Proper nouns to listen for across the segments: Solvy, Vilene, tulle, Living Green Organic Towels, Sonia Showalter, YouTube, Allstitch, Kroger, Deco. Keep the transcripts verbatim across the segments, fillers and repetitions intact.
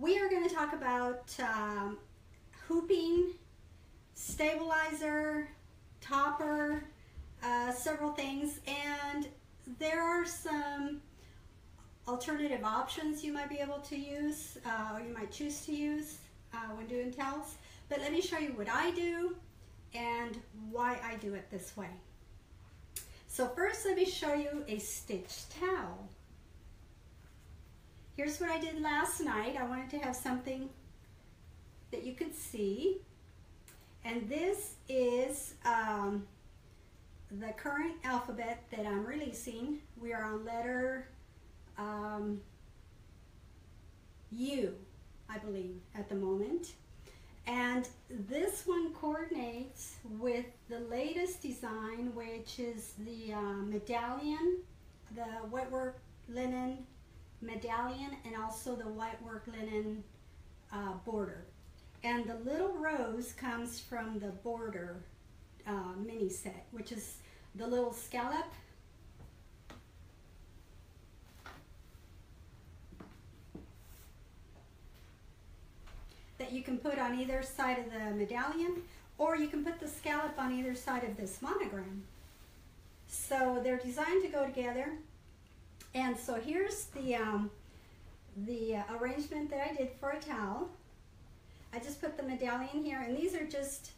we are going to talk about um, hooping, stabilizer, topper, uh, several things, and there are some alternative options you might be able to use, uh, or you might choose to use uh, when doing towels. But let me show you what I do and why I do it this way. So first, let me show you a stitched towel. Here's what I did last night. I wanted to have something that you could see. And this is um, the current alphabet that I'm releasing. We are on letter um, U, I believe, at the moment. And this one coordinates with the latest design, which is the uh, medallion, the white work linen medallion, and also the white work linen uh, border. And the little rose comes from the border uh, mini set, which is the little scallop. You can put on either side of the medallion, or you can put the scallop on either side of this monogram. So they're designed to go together. And so here's the um, the uh, arrangement that I did for a towel. I just put the medallion here, and these are just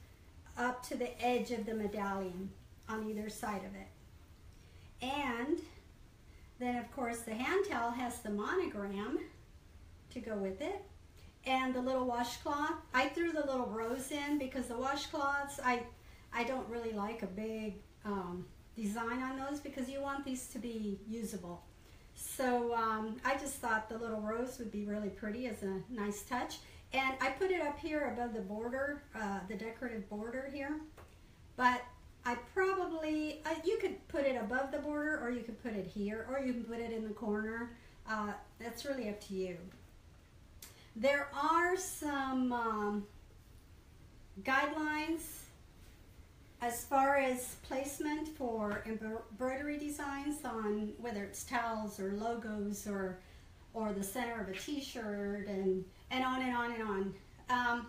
up to the edge of the medallion on either side of it. And then of course the hand towel has the monogram to go with it. And the little washcloth, I threw the little rose in because the washcloths, I I don't really like a big um, design on those because you want these to be usable. So um, I just thought the little rose would be really pretty as a nice touch. And I put it up here above the border, uh, the decorative border here. But I probably, uh, you could put it above the border, or you could put it here, or you can put it in the corner. Uh, that's really up to you. There are some um, guidelines as far as placement for embroidery designs on whether it's towels or logos or or the center of a t-shirt and, and on and on and on. Um,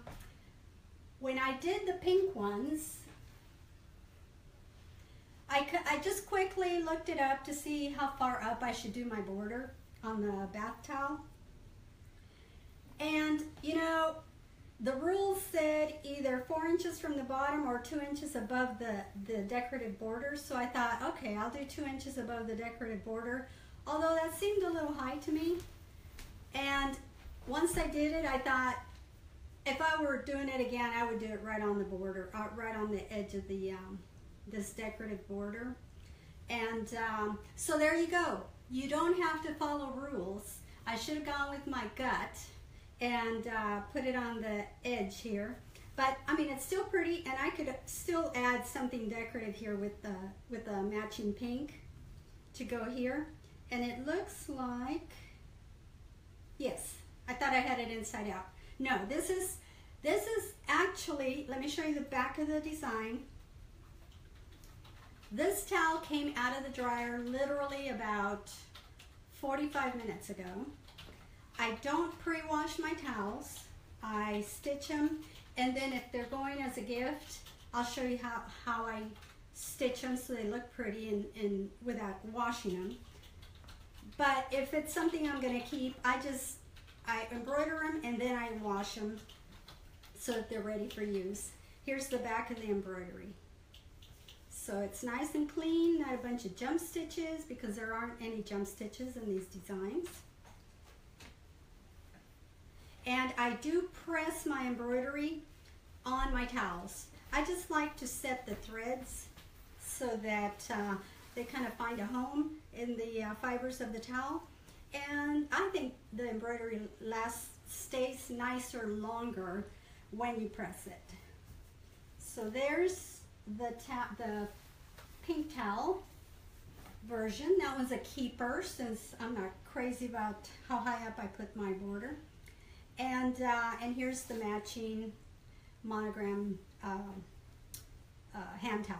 when I did the pink ones, I, I just quickly looked it up to see how far up I should do my border on the bath towel. And, you know, the rules said either four inches from the bottom or two inches above the, the decorative border. So I thought, okay, I'll do two inches above the decorative border. Although that seemed a little high to me. And once I did it, I thought if I were doing it again, I would do it right on the border, uh, right on the edge of the um, this decorative border. And um, so there you go. You don't have to follow rules. I should have gone with my gut and uh, put it on the edge here, but I mean, it's still pretty, and I could still add something decorative here with the with a matching pink to go here. And it looks like, yes, I thought I had it inside out. No, this is this is actually, let me show you the back of the design. This towel came out of the dryer literally about forty-five minutes ago. I don't pre-wash my towels. I stitch them, and then if they're going as a gift, I'll show you how, how I stitch them so they look pretty and, and without washing them. But if it's something I'm gonna keep, I just, I embroider them and then I wash them so that they're ready for use. Here's the back of the embroidery. So it's nice and clean, not a bunch of jump stitches because there aren't any jump stitches in these designs. And I do press my embroidery on my towels. I just like to set the threads so that uh, they kind of find a home in the uh, fibers of the towel. And I think the embroidery lasts, stays nicer longer when you press it. So there's the, the pink towel version. That one's a keeper since I'm not crazy about how high up I put my border. And, uh, and here's the matching monogram uh, uh, hand towel.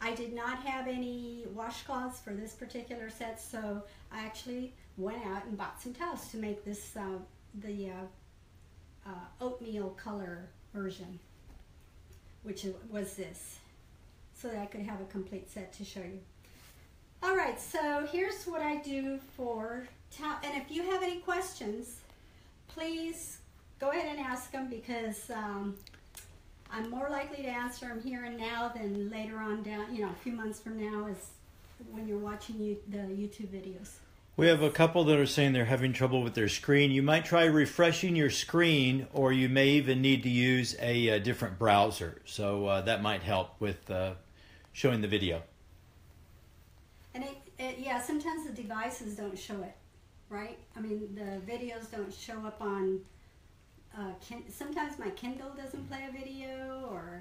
I did not have any washcloths for this particular set, so I actually went out and bought some towels to make this uh, the uh, uh, oatmeal color version, which was this, so that I could have a complete set to show you. All right, so here's what I do for towel, and if you have any questions, please go ahead and ask them, because um, I'm more likely to answer them here and now than later on down, you know, a few months from now is when you're watching you, the YouTube videos. We have a couple that are saying they're having trouble with their screen. You might try refreshing your screen, or you may even need to use a, a different browser. So uh, that might help with uh, showing the video. And it, it, yeah, sometimes the devices don't show it, right? I mean, the videos don't show up on, uh, kin sometimes my Kindle doesn't play a video, or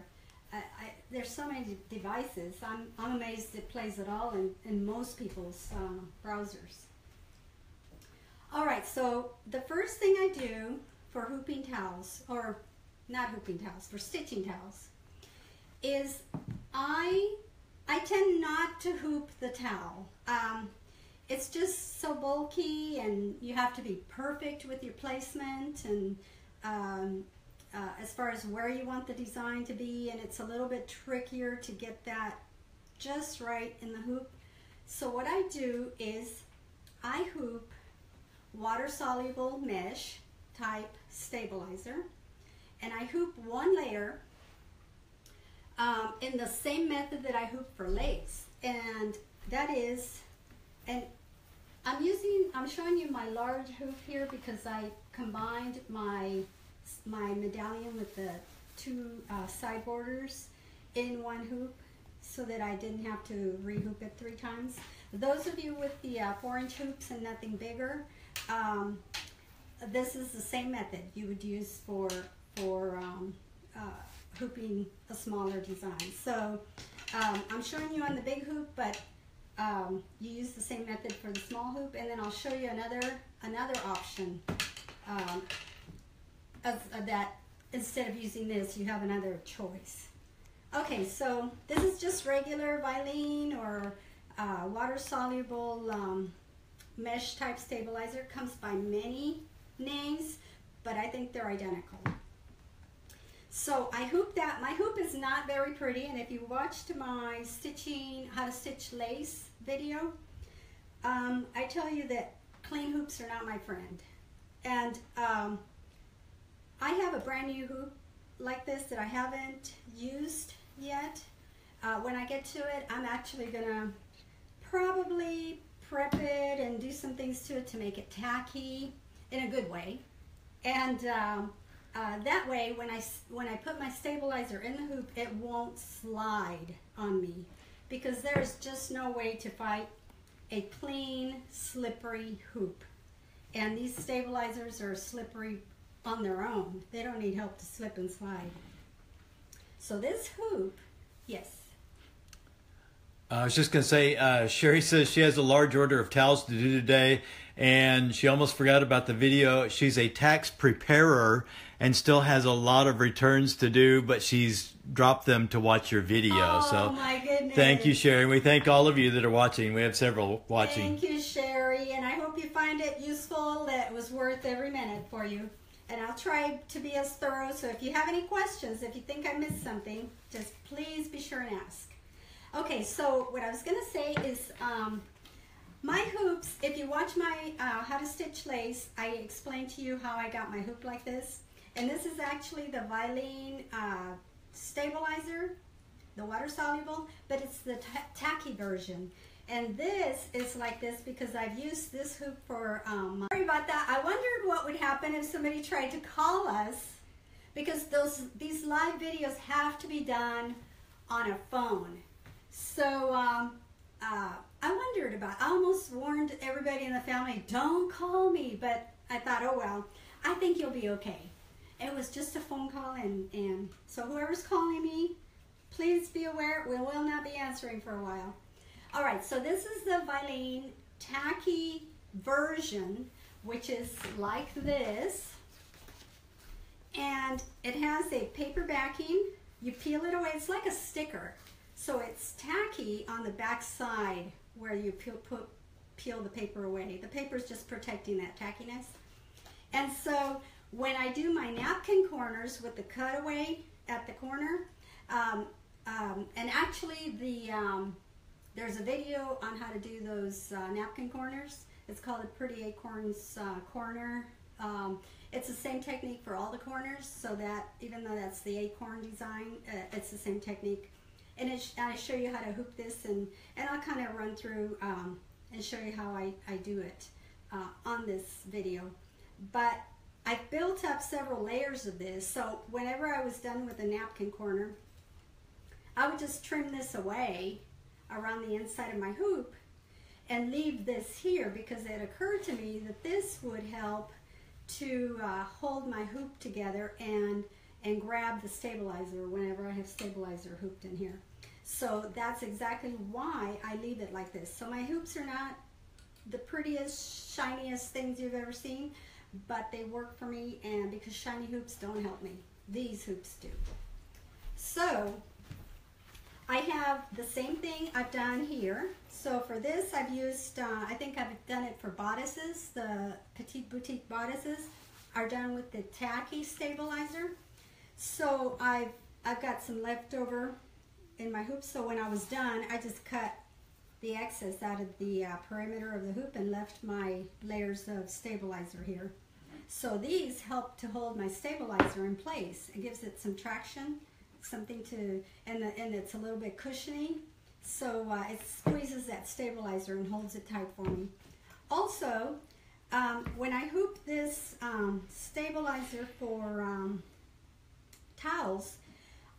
I, I, there's so many devices. I'm, I'm amazed it plays at all in, in most people's uh, browsers. All right, so the first thing I do for hooping towels, or not hooping towels, for stitching towels, is I, I tend not to hoop the towel. Um, it's just so bulky, and you have to be perfect with your placement, and um, uh, as far as where you want the design to be, and it's a little bit trickier to get that just right in the hoop. So what I do is I hoop water-soluble mesh type stabilizer, and I hoop one layer um, in the same method that I hoop for lace, and that is, and I'm using, I'm showing you my large hoop here because I combined my my medallion with the two uh, side borders in one hoop, so that I didn't have to rehoop it three times. Those of you with the uh, four-inch hoops and nothing bigger, Um, this is the same method you would use for for um, uh, hooping a smaller design. So um, I'm showing you on the big hoop, but um, you use the same method for the small hoop, and then I'll show you another another option um, of, of that. Instead of using this, you have another choice. Okay, so this is just regular Vilene or uh, water-soluble um, mesh type stabilizer. Comes by many names, but I think they're identical. So I hoop that. My hoop is not very pretty, and if you watched my stitching, how to stitch lace video, um, I tell you that clean hoops are not my friend. And um, I have a brand new hoop like this that I haven't used yet. Uh, when I get to it, I'm actually gonna probably prep it and do some things to it to make it tacky in a good way, and um, uh, that way when I when I put my stabilizer in the hoop, it won't slide on me, because there's just no way to fight a clean slippery hoop, and these stabilizers are slippery on their own. They don't need help to slip and slide. So this hoop, yes. Uh, I was just going to say, uh, Sherry says she has a large order of towels to do today, and she almost forgot about the video. She's a tax preparer and still has a lot of returns to do, but she's dropped them to watch your video. Oh, so my goodness. Thank you, Sherry. We thank all of you that are watching. We have several watching. Thank you, Sherry, and I hope you find it useful. That it was worth every minute for you, and I'll try to be as thorough. So if you have any questions, if you think I missed something, just please be sure and ask. Okay, so what I was going to say is um, my hoops, if you watch my uh, How to Stitch Lace, I explained to you how I got my hoop like this. And this is actually the Vilene uh, stabilizer, the water-soluble, but it's the tacky version. And this is like this because I've used this hoop for... Um, sorry about that. I wondered what would happen if somebody tried to call us, because those these live videos have to be done on a phone. So um, uh, I wondered about, I almost warned everybody in the family, don't call me, but I thought, oh well, I think you'll be okay. It was just a phone call, and, and so whoever's calling me, please be aware, we will not be answering for a while. All right, so this is the Vilene tacky version, which is like this, and it has a paper backing. You peel it away, it's like a sticker. So it's tacky on the back side where you peel, put, peel the paper away. The paper is just protecting that tackiness. And so when I do my napkin corners with the cutaway at the corner, um, um, and actually the um, there's a video on how to do those uh, napkin corners. It's called a Pretty Acorns uh, Corner. Um, it's the same technique for all the corners, so that even though that's the acorn design, uh, it's the same technique. And, it sh and I show you how to hoop this, and, and I'll kind of run through um, and show you how I, I do it uh, on this video. But I built up several layers of this, so whenever I was done with the napkin corner, I would just trim this away around the inside of my hoop and leave this here, because it occurred to me that this would help to uh, hold my hoop together and and grab the stabilizer whenever I have stabilizer hooped in here. So that's exactly why I leave it like this. So my hoops are not the prettiest, shiniest things you've ever seen, but they work for me, and because shiny hoops don't help me, these hoops do. So I have the same thing I've done here. So for this, I've used, uh, I think I've done it for bodices. The Petite Boutique bodices are done with the tacky stabilizer. So I've, I've got some leftover in my hoop, so when I was done, I just cut the excess out of the uh, perimeter of the hoop and left my layers of stabilizer here. So these help to hold my stabilizer in place. It gives it some traction. Something to, and, the, and it's a little bit cushiony, so uh, it squeezes that stabilizer and holds it tight for me. Also, um, when I hoop this um, stabilizer for um, towels,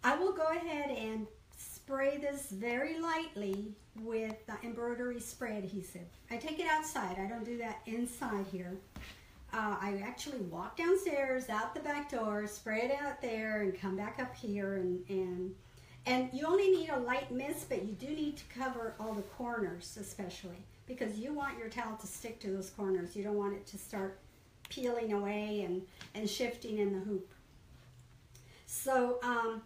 I will go ahead and spray this very lightly with uh, embroidery spray adhesive. I take it outside, I don't do that inside here. Uh, I actually walk downstairs, out the back door, spray it out there, and come back up here. And, and, and you only need a light mist, but you do need to cover all the corners, especially, because you want your towel to stick to those corners. You don't want it to start peeling away and, and shifting in the hoop. So um,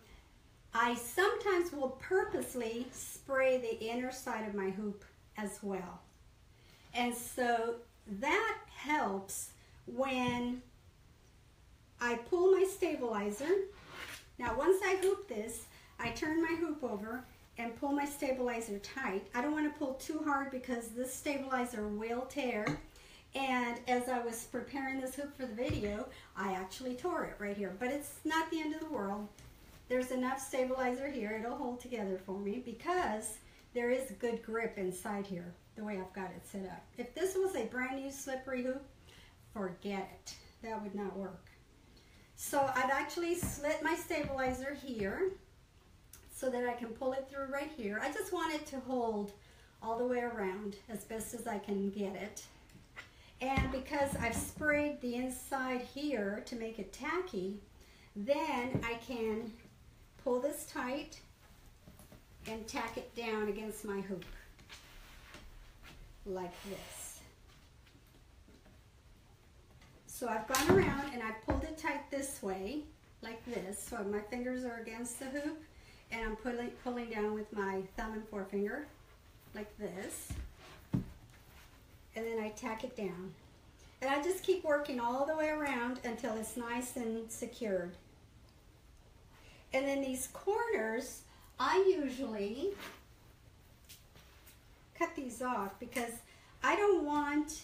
I sometimes will purposely spray the inner side of my hoop as well. And so that helps. When I pull my stabilizer, now once I hoop this, I turn my hoop over and pull my stabilizer tight. I don't want to pull too hard because this stabilizer will tear. And as I was preparing this hoop for the video, I actually tore it right here. But it's not the end of the world. There's enough stabilizer here. It'll hold together for me because there is good grip inside here, the way I've got it set up. If this was a brand new slippery hoop, forget it. That would not work. So I've actually slit my stabilizer here so that I can pull it through right here. I just want it to hold all the way around as best as I can get it. And because I've sprayed the inside here to make it tacky, then I can pull this tight and tack it down against my hoop like this. So I've gone around and I pulled it tight this way, like this, so my fingers are against the hoop, and I'm pulling, pulling down with my thumb and forefinger, like this, and then I tack it down. And I just keep working all the way around until it's nice and secured. And then these corners, I usually cut these off because I don't want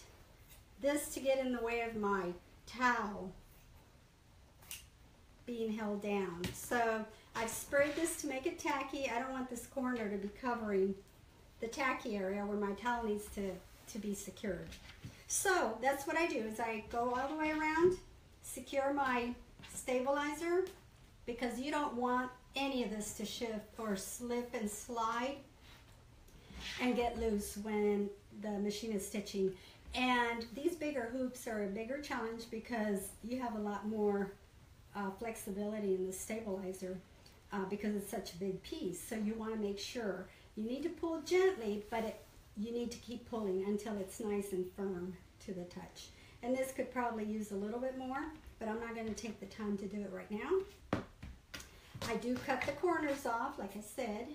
this to get in the way of my towel being held down. So I've sprayed this to make it tacky. I don't want this corner to be covering the tacky area where my towel needs to, to be secured. So that's what I do, is I go all the way around, secure my stabilizer, because you don't want any of this to shift or slip and slide and get loose when the machine is stitching. And these bigger hoops are a bigger challenge because you have a lot more uh, flexibility in the stabilizer uh, because it's such a big piece. So you want to make sure you need to pull gently, but it, you need to keep pulling until it's nice and firm to the touch. And this could probably use a little bit more, but I'm not going to take the time to do it right now. I do cut the corners off, like I said,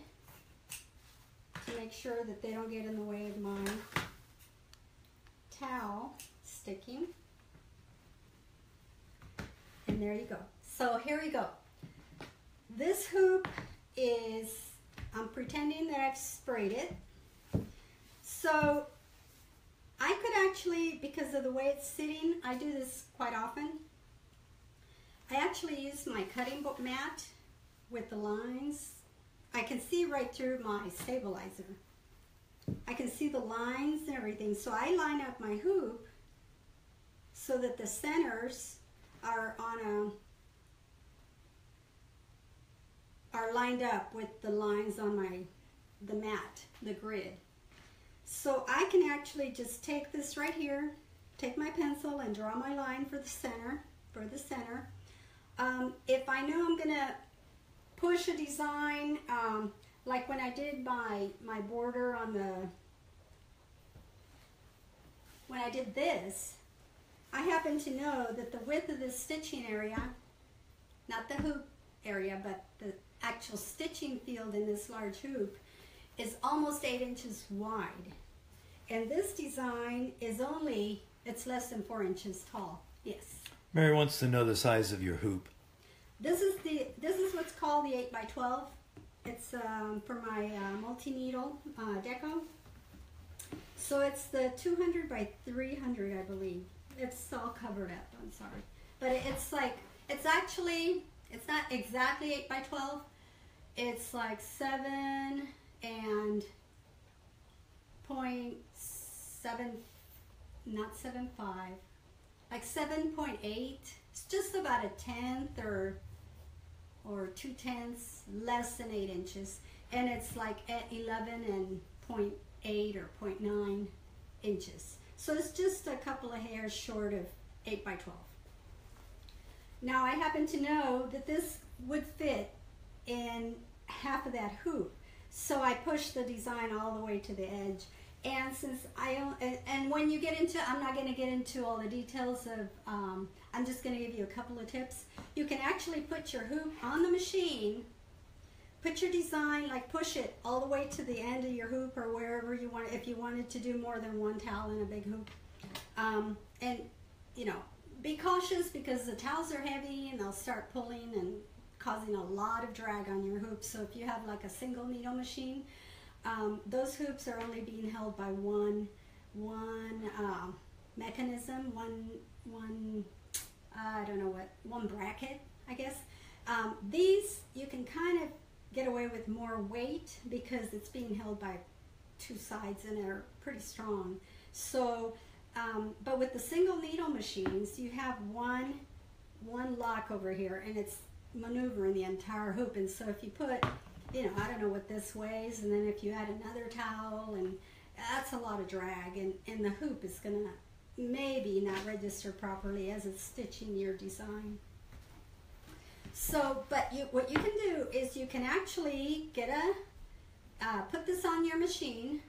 to make sure that they don't get in the way of my towel sticking. there you go. So here we go. This hoop is, I'm pretending that I've sprayed it. So I could actually, because of the way it's sitting, I do this quite often. I actually use my cutting board mat with the lines. I can see right through my stabilizer. I can see the lines and everything. So I line up my hoop so that the centers are on a, are lined up with the lines on my, the mat, the grid. So I can actually just take this right here, take my pencil and draw my line for the center, for the center. Um, if I know I'm gonna push a design, um, like when I did my, my border on the, when I did this, I happen to know that the width of this stitching area, not the hoop area, but the actual stitching field in this large hoop is almost eight inches wide. And this design is only, it's less than four inches tall. Yes. Mary wants to know the size of your hoop. This is the, this is what's called the eight by twelve. It's um, for my uh, multi-needle uh, Deco. So it's the two hundred by three hundred, I believe. It's all covered up, I'm sorry. But it's like, it's actually, it's not exactly eight by twelve. It's like seven and point seven, not seven five, like seven point eight. It's just about a tenth or or two tenths less than eight inches, and it's like at eleven and point eight or point nine inches. So it's just a couple of hairs short of eight by twelve. Now I happen to know that this would fit in half of that hoop. So I push the design all the way to the edge, and since I don't, and when you get into, I'm not going to get into all the details of, um, I'm just going to give you a couple of tips. You can actually put your hoop on the machine, put your design, like push it all the way to the end of your hoop or wherever you want, if you wanted to do more than one towel in a big hoop. Um, and, you know, be cautious because the towels are heavy and they'll start pulling and causing a lot of drag on your hoops. So if you have like a single needle machine, um, those hoops are only being held by one, one uh, mechanism, one, one uh, I don't know what, one bracket, I guess. Um, these, you can kind of get away with more weight because it's being held by two sides and they're pretty strong. So, um, but with the single needle machines, you have one, one lock over here and it's maneuvering the entire hoop. And so if you put, you know, I don't know what this weighs, and then if you add another towel, and that's a lot of drag, and, and the hoop is gonna maybe not register properly as it's stitching your design. So, but you, what you can do is you can actually get a, uh, put this on your machine,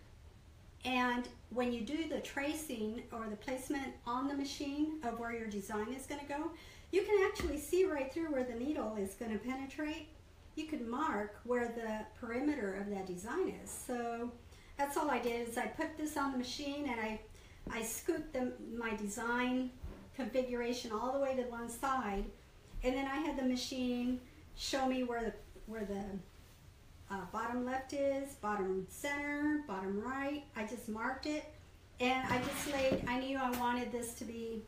and when you do the tracing or the placement on the machine of where your design is gonna go, you can actually see right through where the needle is going to penetrate. You can mark where the perimeter of that design is. So that's all I did is I put this on the machine and I, I scooped the, my design configuration all the way to one side, and then I had the machine show me where the, where the uh, bottom left is, bottom center, bottom right. I just marked it and I just laid, I knew I wanted this to be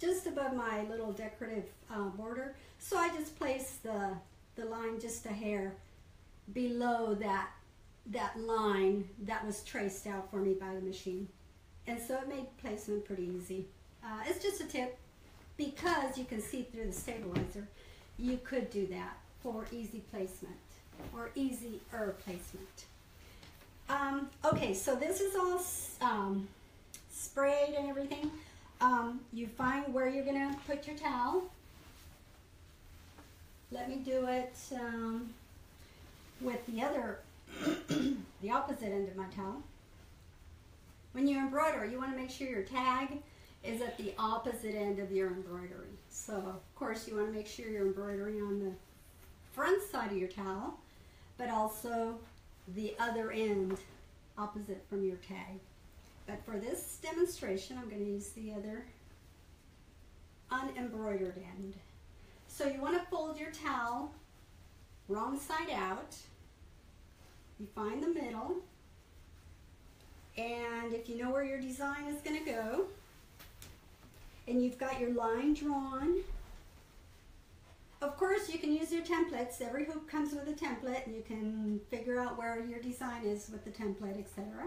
just above my little decorative uh, border. So I just placed the, the line just a hair below that, that line that was traced out for me by the machine. And so it made placement pretty easy. Uh, it's just a tip, because you can see through the stabilizer, you could do that for easy placement or easier placement. Um, okay, so this is all um, sprayed and everything. Um, you find where you're gonna put your towel. Let me do it um, with the other, the opposite end of my towel. When you embroider, you wanna make sure your tag is at the opposite end of your embroidery. So of course you wanna make sure you're embroidering on the front side of your towel, but also the other end opposite from your tag. But for this demonstration, I'm going to use the other unembroidered end. So you want to fold your towel wrong side out. You find the middle, and if you know where your design is going to go, and you've got your line drawn. Of course, you can use your templates. Every hoop comes with a template, and you can figure out where your design is with the template, et cetera.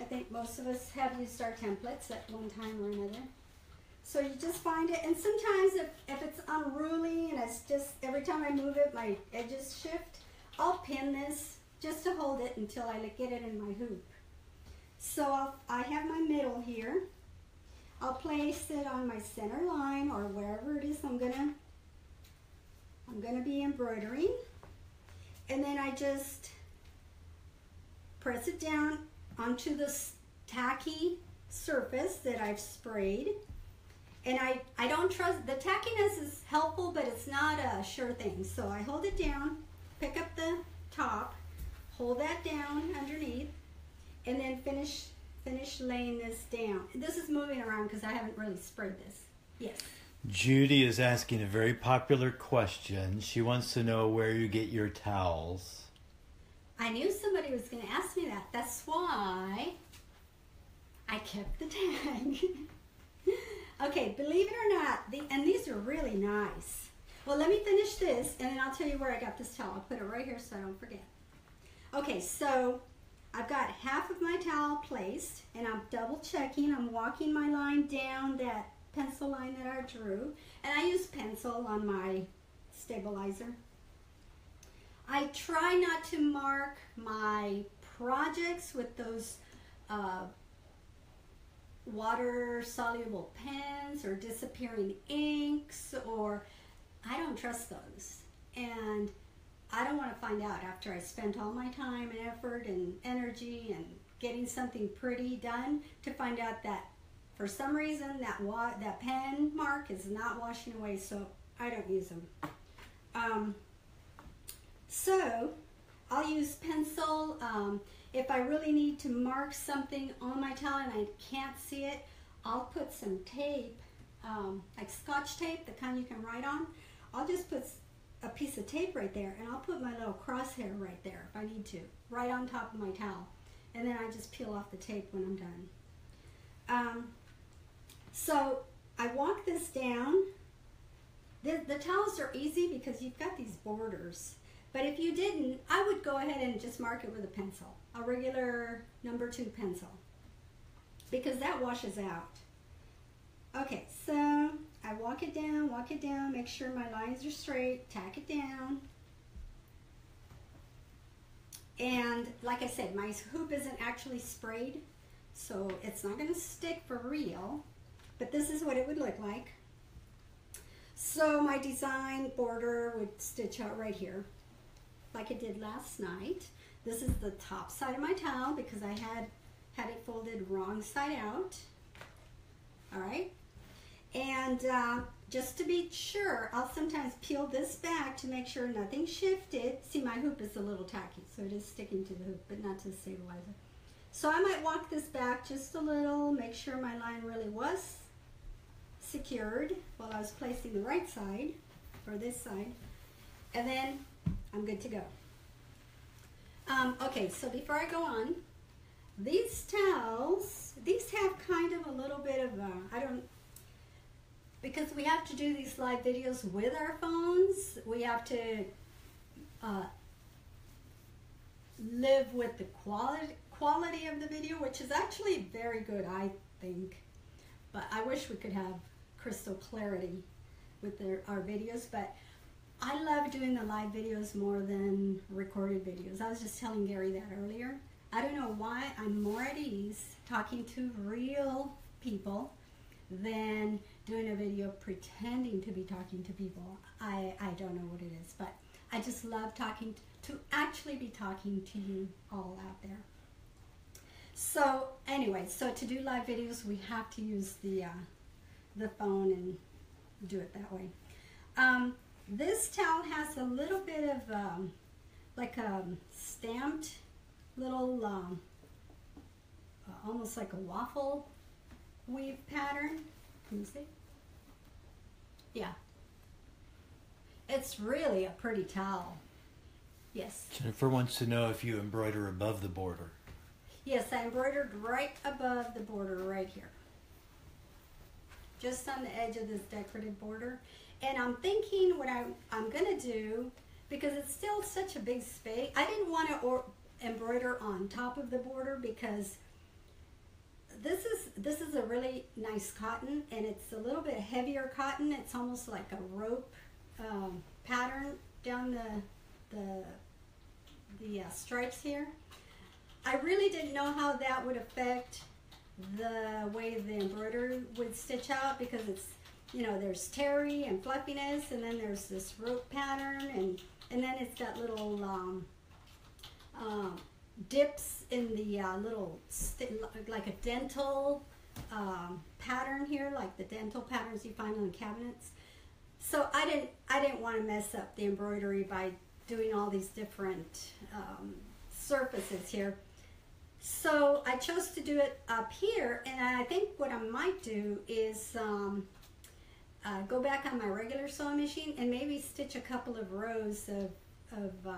I think most of us have used our templates at one time or another. So you just find it, and sometimes if, if it's unruly and it's just every time I move it, my edges shift, I'll pin this just to hold it until I get it in my hoop. So I'll, I have my middle here. I'll place it on my center line or wherever it is I'm gonna I'm gonna be embroidering, and then I just press it down onto this tacky surface that I've sprayed. And I, I don't trust, the tackiness is helpful, but it's not a sure thing. So I hold it down, pick up the top, hold that down underneath, and then finish finish laying this down. This is moving around because I haven't really sprayed this. Yes. Judy is asking a very popular question. She wants to know where you get your towels. I knew somebody was going to ask me that. That's why I kept the tag. Okay, believe it or not, the, and these are really nice. Well, let me finish this, and then I'll tell you where I got this towel. I'll put it right here so I don't forget. Okay, so I've got half of my towel placed, and I'm double checking. I'm walking my line down that pencil line that I drew, and I use pencil on my stabilizer. I try not to mark my projects with those uh, water-soluble pens or disappearing inks, or I don't trust those, and I don't want to find out after I spent all my time and effort and energy and getting something pretty done to find out that for some reason that wa that pen mark is not washing away, so I don't use them. Um, so I'll use pencil. Um, If I really need to mark something on my towel and I can't see it, I'll put some tape, um, like Scotch tape, the kind you can write on. I'll just put a piece of tape right there, and I'll put my little crosshair right there if I need to, right on top of my towel. And then I just peel off the tape when I'm done. Um, so I walk this down. The, the towels are easy because you've got these borders. But if you didn't, I would go ahead and just mark it with a pencil, a regular number two pencil, because that washes out. Okay, so I walk it down, walk it down, make sure my lines are straight, tack it down. And like I said, my hoop isn't actually sprayed, so it's not gonna stick for real, but this is what it would look like. So my design border would stitch out right here, like I did last night. This is the top side of my towel because I had had it folded wrong side out. All right, and uh, just to be sure, I'll sometimes peel this back to make sure nothing shifted. See, my hoop is a little tacky, so it is sticking to the hoop, but not to the stabilizer. So I might walk this back just a little, make sure my line really was secured while I was placing the right side, or this side, and then I'm good to go. Um, okay, so before I go on, these towels, these have kind of a little bit of a, I don't, because we have to do these live videos with our phones, we have to uh, live with the quality, quality of the video, which is actually very good, I think. But I wish we could have crystal clarity with their, our videos, but I love doing the live videos more than recorded videos. I was just telling Gary that earlier. I don't know why I'm more at ease talking to real people than doing a video pretending to be talking to people. I, I don't know what it is, but I just love talking to, to actually be talking to you all out there. So anyway, so to do live videos, we have to use the, uh, the phone and do it that way. Um, This towel has a little bit of um, like a stamped little, um, almost like a waffle weave pattern. Can you see? Yeah, It's really a pretty towel. Yes. Jennifer wants to know if you embroider above the border. Yes, I embroidered right above the border right here. Just on the edge of this decorative border. And I'm thinking what I, I'm going to do, because it's still such a big space, I didn't want to or, embroider on top of the border, because this is, this is a really nice cotton, and it's a little bit heavier cotton. It's almost like a rope um, pattern down the, the, the uh, stripes here. I really didn't know how that would affect the way the embroidery would stitch out, because it's, you know, there's terry and fluffiness, and then there's this rope pattern, and, and then it's got little um, uh, dips in the uh, little, like a dental um, pattern here, like the dental patterns you find on cabinets. So I didn't, I didn't want to mess up the embroidery by doing all these different um, surfaces here. So I chose to do it up here, and I think what I might do is um, uh, go back on my regular sewing machine and maybe stitch a couple of rows of, of uh,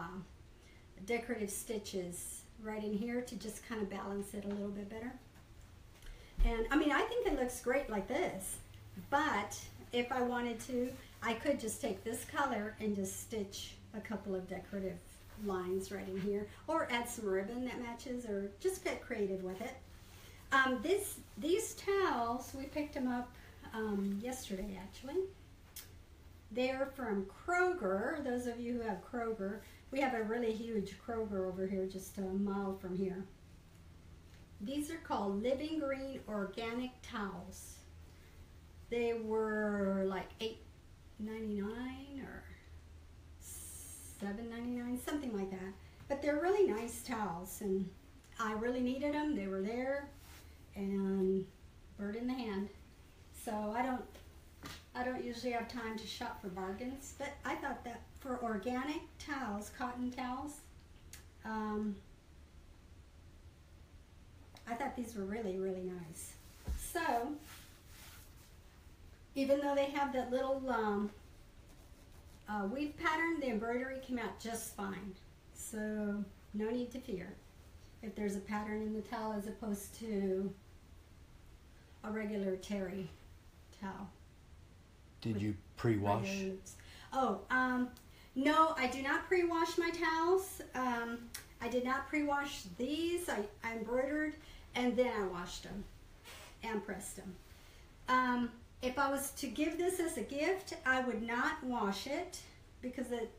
decorative stitches right in here to just kind of balance it a little bit better. And I mean, I think it looks great like this, but if I wanted to, I could just take this color and just stitch a couple of decorative lines right in here, or add some ribbon that matches, or just get creative with it. Um, this, these towels, we picked them up um, yesterday actually. They're from Kroger. Those of you who have Kroger, we have a really huge Kroger over here just a mile from here. These are called Living Green Organic Towels. They were like eight ninety-nine or seven ninety-nine, something like that. But they're really nice towels, and I really needed them. They were there, and bird in the hand. So I don't, I don't usually have time to shop for bargains, but I thought that for organic towels, cotton towels, um, I thought these were really, really nice. So even though they have that little um, Uh, weave pattern, the embroidery came out just fine, so no need to fear if there's a pattern in the towel as opposed to a regular terry towel. Did you pre-wash? Oh, um, no, I do not pre-wash my towels. Um, I did not pre-wash these. I, I embroidered and then I washed them and pressed them. Um, If I was to give this as a gift, I would not wash it, because it,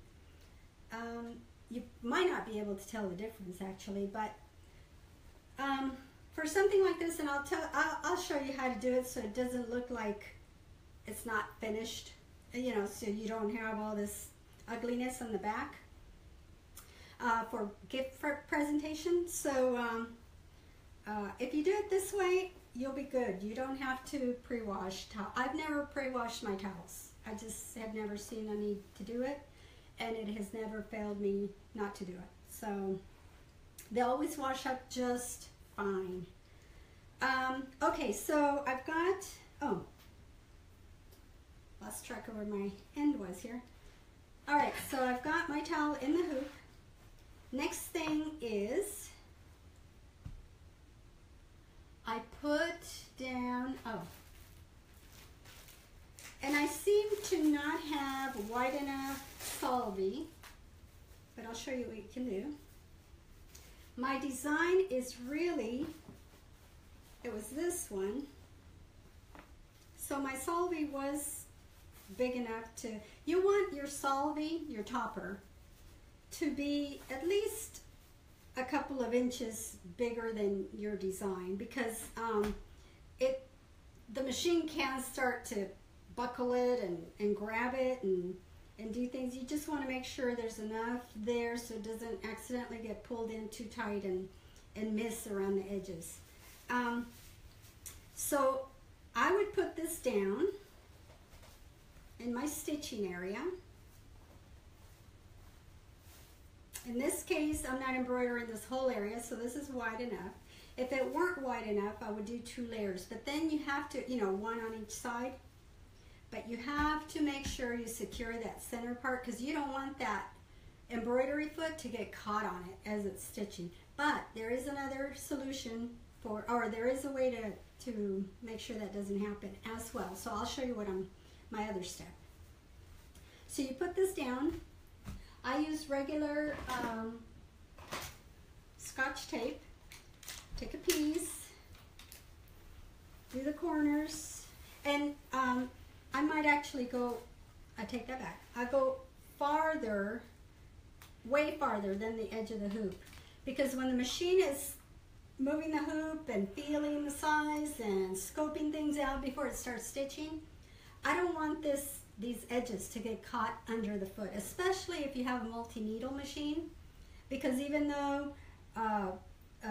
um, you might not be able to tell the difference actually, but um, for something like this, and I'll, tell, I'll, I'll show you how to do it so it doesn't look like it's not finished, you know, so you don't have all this ugliness on the back uh, for gift presentation. So um, uh, if you do it this way, you'll be good. You don't have to pre-wash towels. I've never pre-washed my towels. I just have never seen a need to do it, and it has never failed me not to do it. So they always wash up just fine. Um, okay, so I've got, oh, lost track of where my end was here. All right, so I've got my towel in the hoop. Next thing is, I put down, oh, and I seem to not have wide enough Solvy, but I'll show you what you can do. My design is really, it was this one, so my Solvy was big enough to, you want your Solvy, your topper, to be at least a couple of inches bigger than your design, because um, it the machine can start to buckle it and, and grab it and, and do things. You just want to make sure there's enough there so it doesn't accidentally get pulled in too tight and, and miss around the edges. Um, so I would put this down in my stitching area. In this case, I'm not embroidering this whole area, so this is wide enough. If it weren't wide enough, I would do two layers, but then you have to, you know, one on each side. But you have to make sure you secure that center part, because you don't want that embroidery foot to get caught on it as it's stitching. But there is another solution for, or there is a way to, to make sure that doesn't happen as well. So I'll show you what I'm, my other step. So you put this down. I use regular um, Scotch tape. Take a piece, do the corners, and um, I might actually go, I take that back, I go farther, way farther than the edge of the hoop, because when the machine is moving the hoop and feeling the size and scoping things out before it starts stitching, I don't want this these edges to get caught under the foot, especially if you have a multi-needle machine, because even though uh, uh,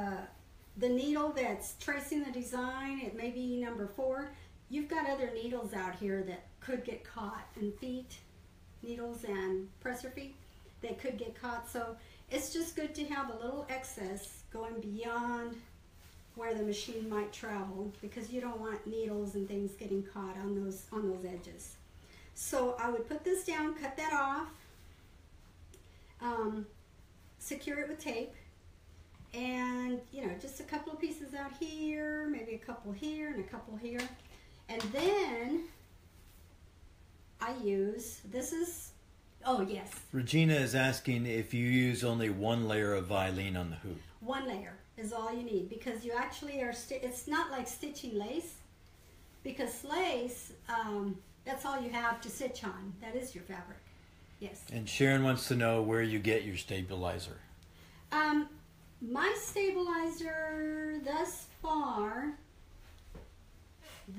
the needle that's tracing the design, it may be number four, you've got other needles out here that could get caught, and feet, needles and presser feet, they could get caught. So it's just good to have a little excess going beyond where the machine might travel, because you don't want needles and things getting caught on those, on those edges. So I would put this down, cut that off, um, secure it with tape, and you know, just a couple of pieces out here, maybe a couple here and a couple here. And then I use, this is, oh yes. Regina is asking if you use only one layer of Vilene on the hoop. One layer is all you need, because you actually are, it's not like stitching lace, because lace, um, that's all you have to stitch on. That is your fabric, yes. And Sharon wants to know where you get your stabilizer. Um, my stabilizer thus far,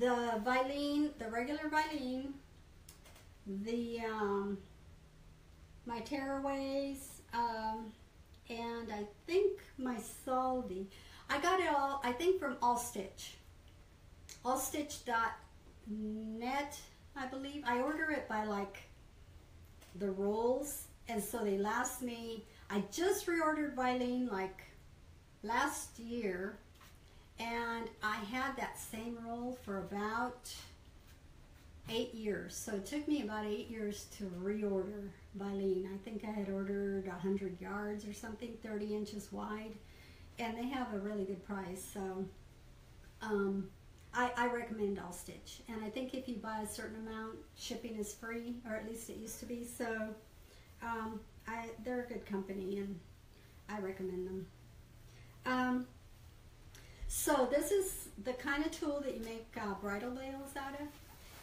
the Vilene, the regular Vilene, the, um, my Tearaways, um, and I think my Solvy. I got it all, I think, from Allstitch. Allstitch dot net. I believe I order it by like the rolls, and so they last me. I just reordered Vilene like last year, and I had that same roll for about eight years. So it took me about eight years to reorder Vilene. I think I had ordered one hundred yards or something, thirty inches wide, and they have a really good price. So. Um, I, I recommend Allstitch, and I think if you buy a certain amount, shipping is free, or at least it used to be. So um, I, they're a good company, and I recommend them. Um, so this is the kind of tool that you make uh, bridal veils out of.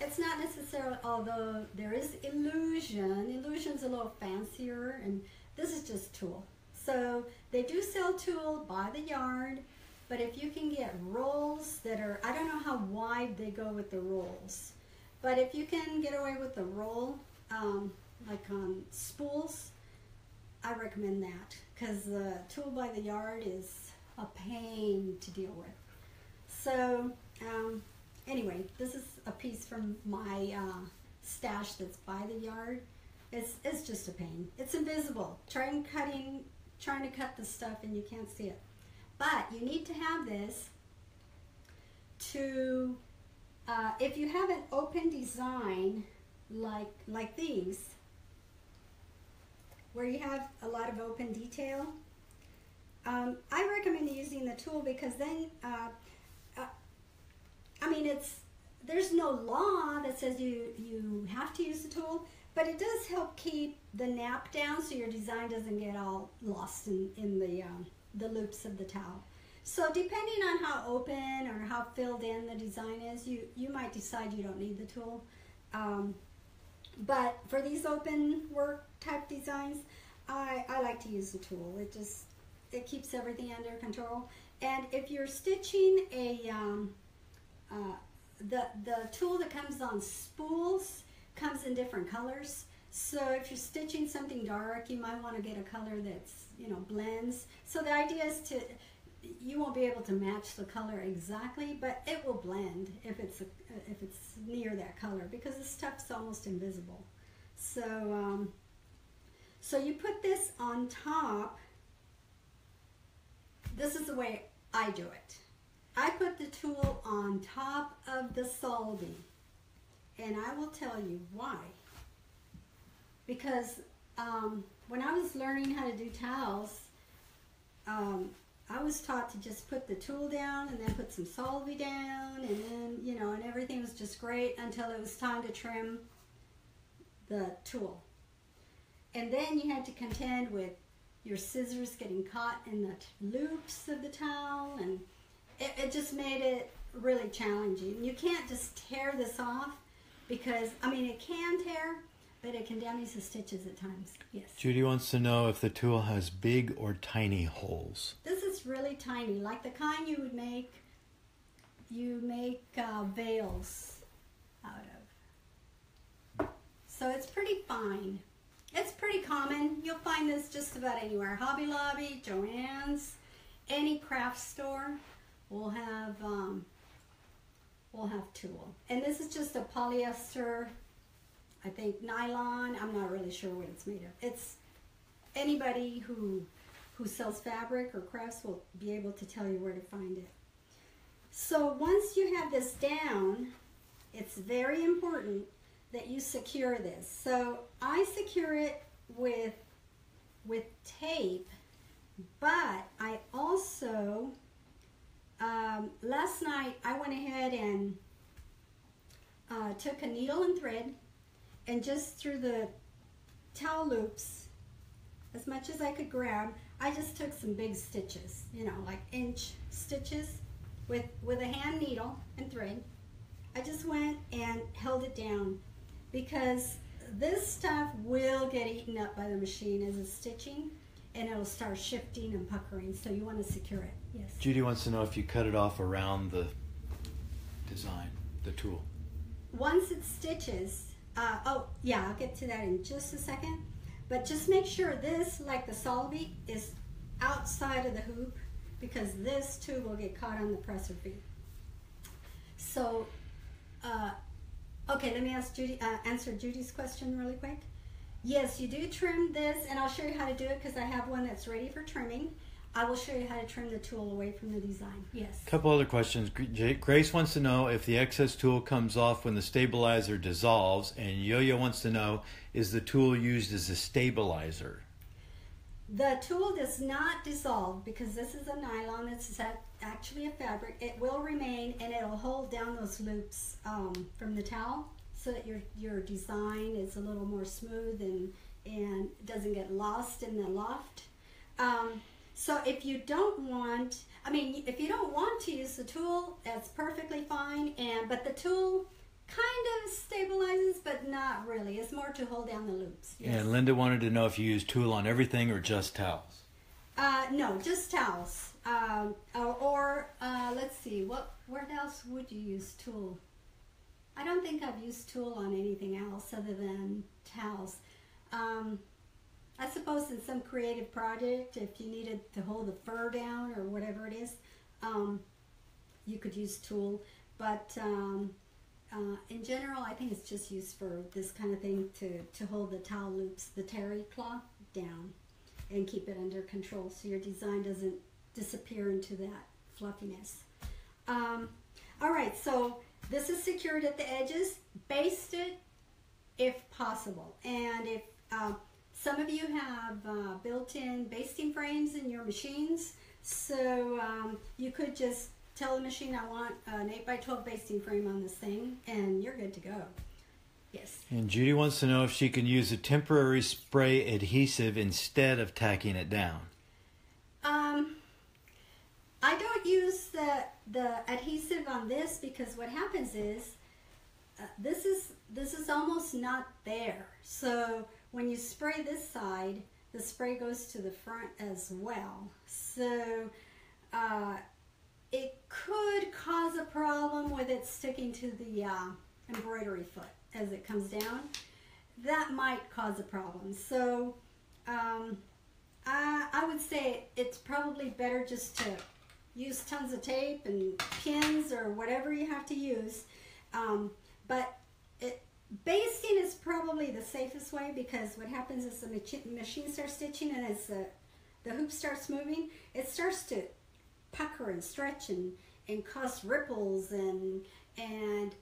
It's not necessarily, although there is illusion. Illusion's a little fancier, and this is just tulle. So they do sell tulle by the yard. But if you can get rolls that are, I don't know how wide they go with the rolls, but if you can get away with the roll, um, like on spools, I recommend that, because the tool by the yard is a pain to deal with. So um, anyway, this is a piece from my uh, stash that's by the yard. It's, it's just a pain. It's invisible. Trying cutting, trying to cut the stuff and you can't see it. But you need to have this to, uh, if you have an open design like, like these, where you have a lot of open detail, um, I recommend using the tool, because then, uh, uh, I mean, it's, there's no law that says you, you have to use the tool, but it does help keep the nap down so your design doesn't get all lost in, in the, um, the loops of the towel. So depending on how open or how filled in the design is, you, you might decide you don't need the tool. Um, but for these open work type designs, I, I like to use the tool. It just, it keeps everything under control. And if you're stitching a, um, uh, the, the tool that comes on spools comes in different colors. So if you're stitching something dark, you might want to get a color that's, you know, blends. So the idea is to, you won't be able to match the color exactly, but it will blend if it's, a, if it's near that color, because this stuff's almost invisible. So, um, so you put this on top. This is the way I do it. I put the tool on top of the Solvy. and I will tell you why. Because um, when I was learning how to do towels, um, I was taught to just put the tool down and then put some Solvy down, and then, you know, and everything was just great until it was time to trim the tool. And then you had to contend with your scissors getting caught in the loops of the towel, and it, it just made it really challenging. You can't just tear this off, because, I mean, it can tear, but it can damage the stitches at times. Yes. Judy wants to know if the tool has big or tiny holes. This is really tiny, like the kind you would make, you make uh, veils out of. So it's pretty fine. It's pretty common. You'll find this just about anywhere. Hobby Lobby, Joann's, any craft store will have um, will have tulle. And this is just a polyester, I think nylon. I'm not really sure what it's made of. It's anybody who who sells fabric or crafts will be able to tell you where to find it. So once you have this down, it's very important that you secure this. So I secure it with with tape, but I also um, last night I went ahead and uh, took a needle and thread and just through the towel loops as much as I could grab. I just took some big stitches, you know, like inch stitches with with a hand needle and thread. I just went and held it down, because this stuff will get eaten up by the machine as it's stitching, and it'll start shifting and puckering, so you want to secure it. Yes. Judy wants to know if you cut it off around the design, the tool. Once it stitches, uh, oh yeah, I'll get to that in just a second, but just make sure this, like the Solvy, is outside of the hoop, because this too will get caught on the presser feed. So, uh, okay, let me ask Judy, uh, answer Judy's question really quick. Yes, you do trim this, and I'll show you how to do it, because I have one that's ready for trimming. I will show you how to trim the tool away from the design. Yes. A couple other questions. Grace wants to know if the excess tool comes off when the stabilizer dissolves, and Yo-Yo wants to know, is the tool used as a stabilizer? The tool does not dissolve, because this is a nylon. It's actually a fabric. It will remain, and it'll hold down those loops um, from the towel, so that your your design is a little more smooth and and doesn't get lost in the loft. Um, so if you don't want, I mean, if you don't want to use the tool, that's perfectly fine. And but the tool kind of stabilizes, but not really. It's more to hold down the loops. Yes. And Linda wanted to know if you use tulle on everything or just towels. Uh, no, just towels. Um, or or uh, let's see, what where else would you use tulle? I don't think I've used tulle on anything else other than towels. Um, I suppose in some creative project, if you needed to hold the fur down or whatever it is, um, you could use tulle. But um, Uh, in general, I think it's just used for this kind of thing to, to hold the towel loops, the terry cloth, down and keep it under control so your design doesn't disappear into that fluffiness. Um, all right, so this is secured at the edges, basted if possible. And if uh, some of you have uh, built-in basting frames in your machines, so um, you could just tell the machine, I want an eight by twelve basting frame on this thing, and you're good to go. Yes. And Judy wants to know if she can use a temporary spray adhesive instead of tacking it down. Um, I don't use the, the adhesive on this, because what happens is, uh, this is, this is almost not there. So when you spray this side, the spray goes to the front as well. So, uh, it could cause a problem with it sticking to the uh, embroidery foot as it comes down. That might cause a problem. So um, I, I would say it's probably better just to use tons of tape and pins or whatever you have to use. Um, but it, basting is probably the safest way, because what happens is the machi- machine starts stitching, and as the, the hoop starts moving, it starts to pucker and stretch and, and cause ripples, and and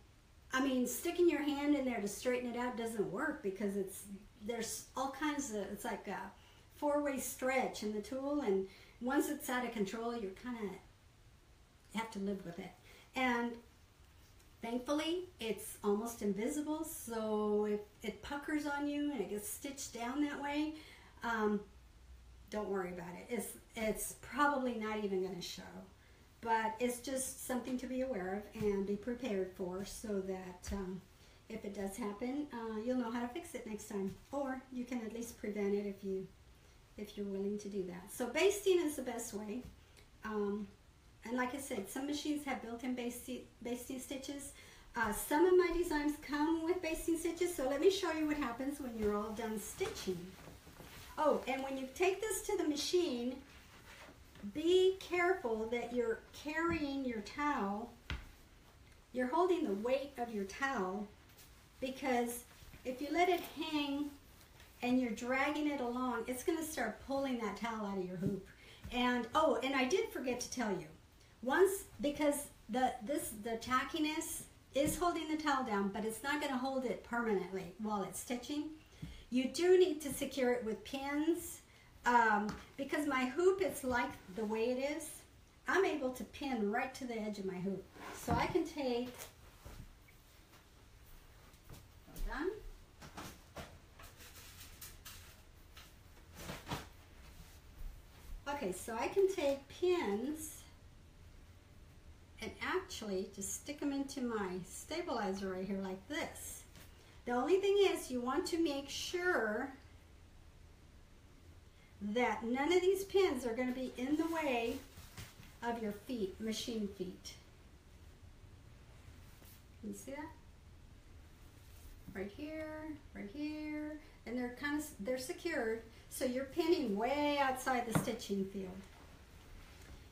I mean, sticking your hand in there to straighten it out doesn't work, because it's, there's all kinds of, it's like a four-way stretch in the tool, and once it's out of control, you're kind of, you have to live with it. And thankfully, it's almost invisible, so if it puckers on you and it gets stitched down that way, um, don't worry about it. It's, it's probably not even going to show, but it's just something to be aware of and be prepared for, so that um, if it does happen, uh, you'll know how to fix it next time, or you can at least prevent it if, you, if you're willing to do that. So basting is the best way. Um, and like I said, some machines have built-in basting, basting stitches. Uh, some of my designs come with basting stitches, so let me show you what happens when you're all done stitching. Oh, and when you take this to the machine, be careful that you're carrying your towel, you're holding the weight of your towel, because if you let it hang and you're dragging it along, it's going to start pulling that towel out of your hoop. And oh, and I did forget to tell you, once, because the this the tackiness is holding the towel down, but it's not going to hold it permanently while it's stitching. You do need to secure it with pins, um, because my hoop is like the way it is. I'm able to pin right to the edge of my hoop. So I can take, hold on. Okay, so I can take pins and actually just stick them into my stabilizer right here like this. The only thing is, you want to make sure that none of these pins are going to be in the way of your feet, machine feet. Can you see that? Right here, right here, and they're kind of, they're secured, so you're pinning way outside the stitching field.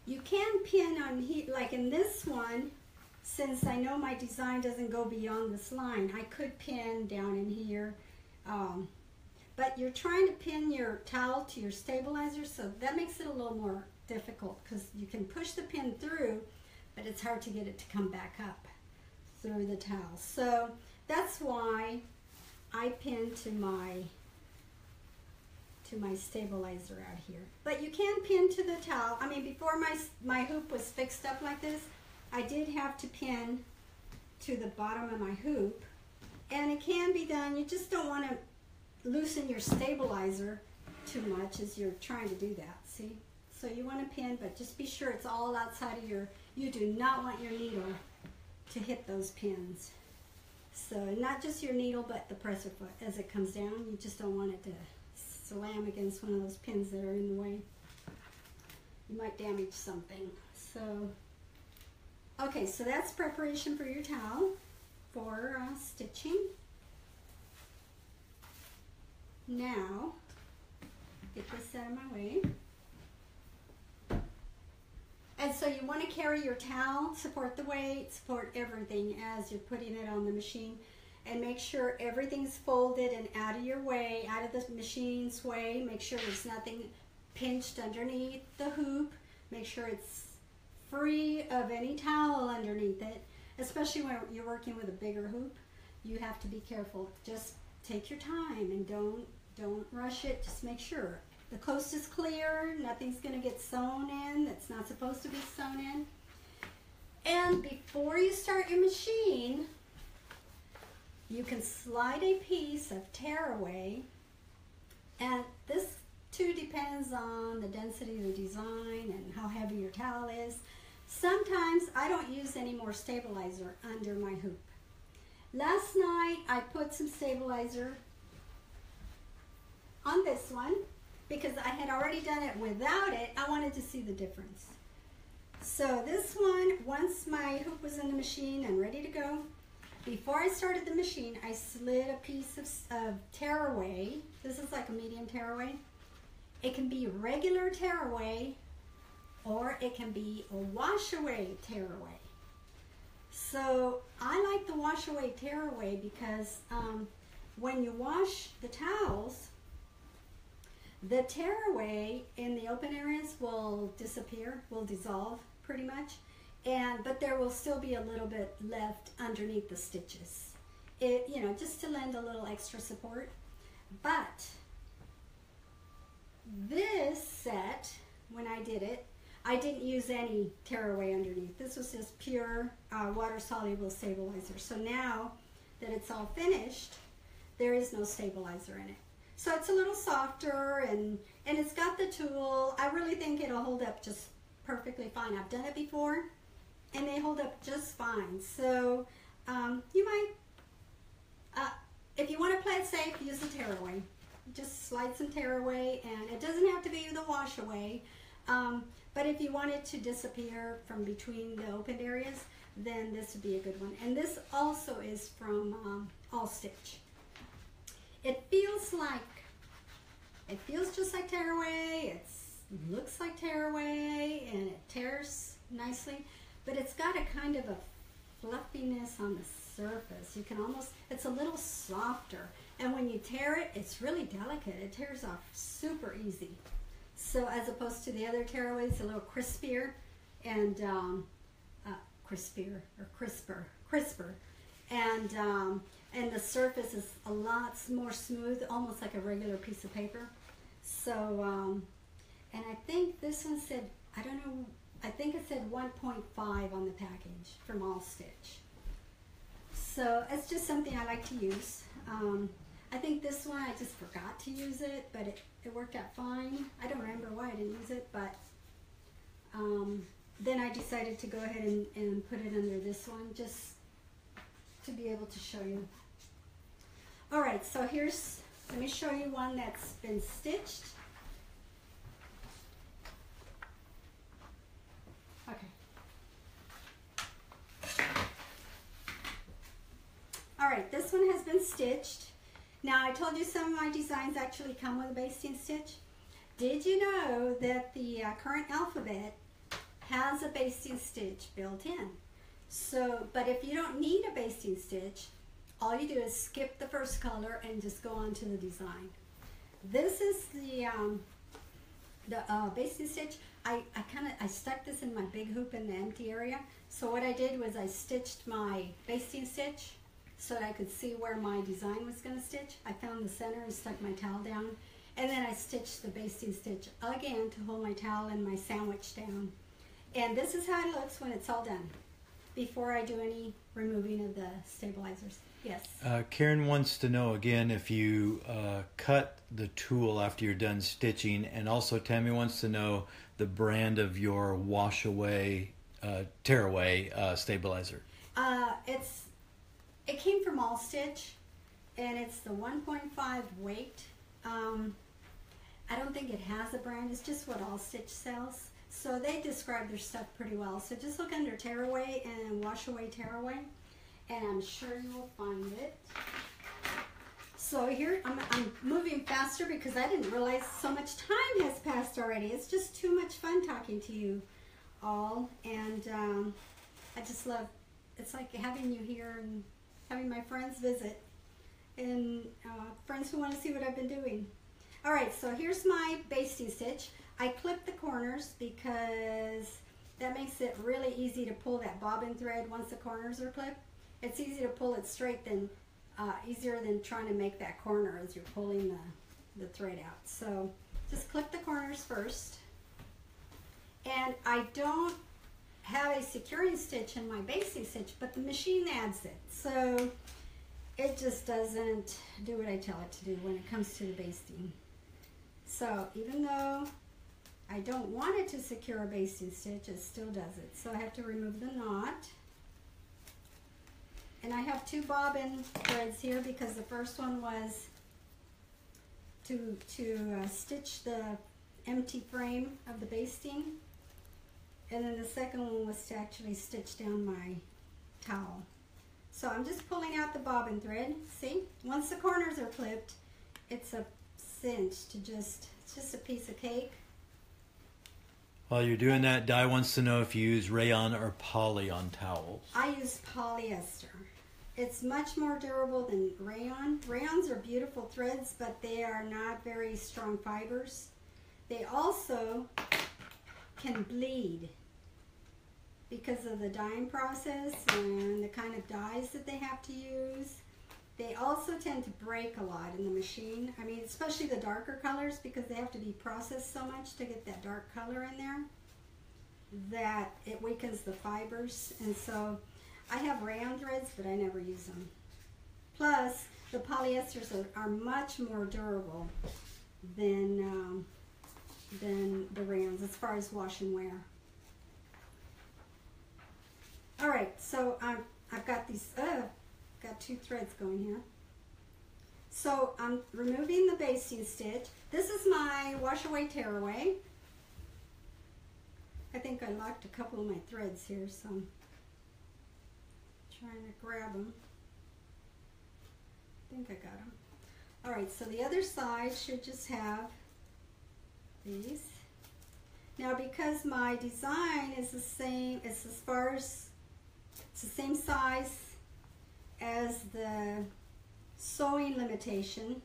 You can pin on heat, like in this one. Since I know my design doesn't go beyond this line, I could pin down in here. Um, but you're trying to pin your towel to your stabilizer, so that makes it a little more difficult, because you can push the pin through, but it's hard to get it to come back up through the towel. So that's why I pin to my, to my stabilizer out here. But you can pin to the towel. I mean, before my, my hoop was fixed up like this, I did have to pin to the bottom of my hoop, and it can be done. You just don't want to loosen your stabilizer too much as you're trying to do that, see? So you want to pin, but just be sure it's all outside of your, you do not want your needle to hit those pins. So not just your needle, but the presser foot as it comes down. You just don't want it to slam against one of those pins that are in the way. You might damage something. So. Okay, so that's preparation for your towel for uh, stitching. Now, get this out of my way. And so you want to carry your towel, support the weight, support everything as you're putting it on the machine, and make sure everything's folded and out of your way, out of the machine's way. Make sure there's nothing pinched underneath the hoop. Make sure it's free of any towel underneath it, especially when you're working with a bigger hoop. You have to be careful. Just take your time and don't don't rush it. Just make sure the coast is clear, nothing's going to get sewn in that's not supposed to be sewn in. And before you start your machine, you can slide a piece of tearaway, and this too depends on the density of the design and how heavy your towel is. Sometimes I don't use any more stabilizer under my hoop. Last night I put some stabilizer on this one because I had already done it without it. I wanted to see the difference. So this one, once my hoop was in the machine and ready to go, before I started the machine, I slid a piece of, of tearaway. This is like a medium tearaway. It can be regular tearaway, or it can be a wash-away tearaway. So I like the wash-away tearaway because um, when you wash the towels, the tearaway in the open areas will disappear, will dissolve pretty much, and but there will still be a little bit left underneath the stitches, it you know, just to lend a little extra support. But this set, when I did it, I didn't use any tearaway underneath. This was just pure uh, water-soluble stabilizer. So now that it's all finished, there is no stabilizer in it. So it's a little softer, and, and it's got the tulle. I really think it'll hold up just perfectly fine. I've done it before, and they hold up just fine. So um, you might, uh, if you want to play it safe, use the tearaway. Just slide some tearaway, and it doesn't have to be the wash away. Um, but if you want it to disappear from between the opened areas, then this would be a good one. And this also is from um, Allstitch. It feels like, it feels just like tearaway, it looks like tearaway, and it tears nicely, but it's got a kind of a fluffiness on the surface. You can almost, it's a little softer, and when you tear it, it's really delicate. It tears off super easy. So as opposed to the other tearaways, a little crispier and um, uh, crispier or crisper, crisper, and um, and the surface is a lot more smooth, almost like a regular piece of paper. So um, and I think this one said, I don't know, I think it said one point five on the package from Allstitch. So it's just something I like to use. Um, I think this one, I just forgot to use it, but it, it worked out fine. I don't remember why I didn't use it, but um, then I decided to go ahead and, and put it under this one just to be able to show you. All right, so here's, let me show you one that's been stitched. Okay. All right, this one has been stitched. Now, I told you some of my designs actually come with a basting stitch. Did you know that the uh, current alphabet has a basting stitch built in? So, but if you don't need a basting stitch, all you do is skip the first color and just go on to the design. This is the um, the uh, basting stitch. I, I kind of I stuck this in my big hoop in the empty area. So what I did was I stitched my basting stitch so that I could see where my design was going to stitch. I found the center and stuck my towel down, and then I stitched the basting stitch again to hold my towel and my sandwich down. And this is how it looks when it's all done, before I do any removing of the stabilizers. Yes? Uh, Karen wants to know again if you uh, cut the tulle after you're done stitching, and also Tammy wants to know the brand of your wash away, uh, tear away uh, stabilizer. Uh, it's It came from Allstitch, and it's the one point five weight. Um, I don't think it has a brand. It's just what Allstitch sells. So they describe their stuff pretty well. So just look under tearaway and wash away tearaway, and I'm sure you will find it. So here, I'm, I'm moving faster because I didn't realize so much time has passed already. It's just too much fun talking to you all, and um, I just love, it's like having you here and having my friends visit, and uh, friends who want to see what I've been doing. All right, so here's my basting stitch. I clip the corners because that makes it really easy to pull that bobbin thread once the corners are clipped. It's easy to pull it straight than uh, easier than trying to make that corner as you're pulling the, the thread out. So just clip the corners first. And I don't have a securing stitch in my basting stitch, but the machine adds it, so it just doesn't do what I tell it to do when it comes to the basting. So even though I don't want it to secure a basting stitch, it still does it. So I have to remove the knot, and I have two bobbin threads here because the first one was to to uh, stitch the empty frame of the basting. And then the second one was to actually stitch down my towel. So I'm just pulling out the bobbin thread. See, once the corners are clipped, it's a cinch to just, it's just a piece of cake. While you're doing that, Di wants to know if you use rayon or poly on towels. I use polyester. It's much more durable than rayon. Rayons are beautiful threads, but they are not very strong fibers. They also can bleed. because of the dyeing process and the kind of dyes that they have to use. They also tend to break a lot in the machine. I mean, especially the darker colors, because they have to be processed so much to get that dark color in there that it weakens the fibers. And so I have rayon threads, but I never use them. Plus, the polyesters are, are much more durable than, um, than the rayons as far as wash and wear. All right, so um, I've got these, uh, got two threads going here. So I'm removing the basting stitch. This is my wash away, tear away. I think I locked a couple of my threads here, so I'm trying to grab them. I think I got them. All right, so the other side should just have these. Now, because my design is the same, it's as far as, it's the same size as the sewing limitation,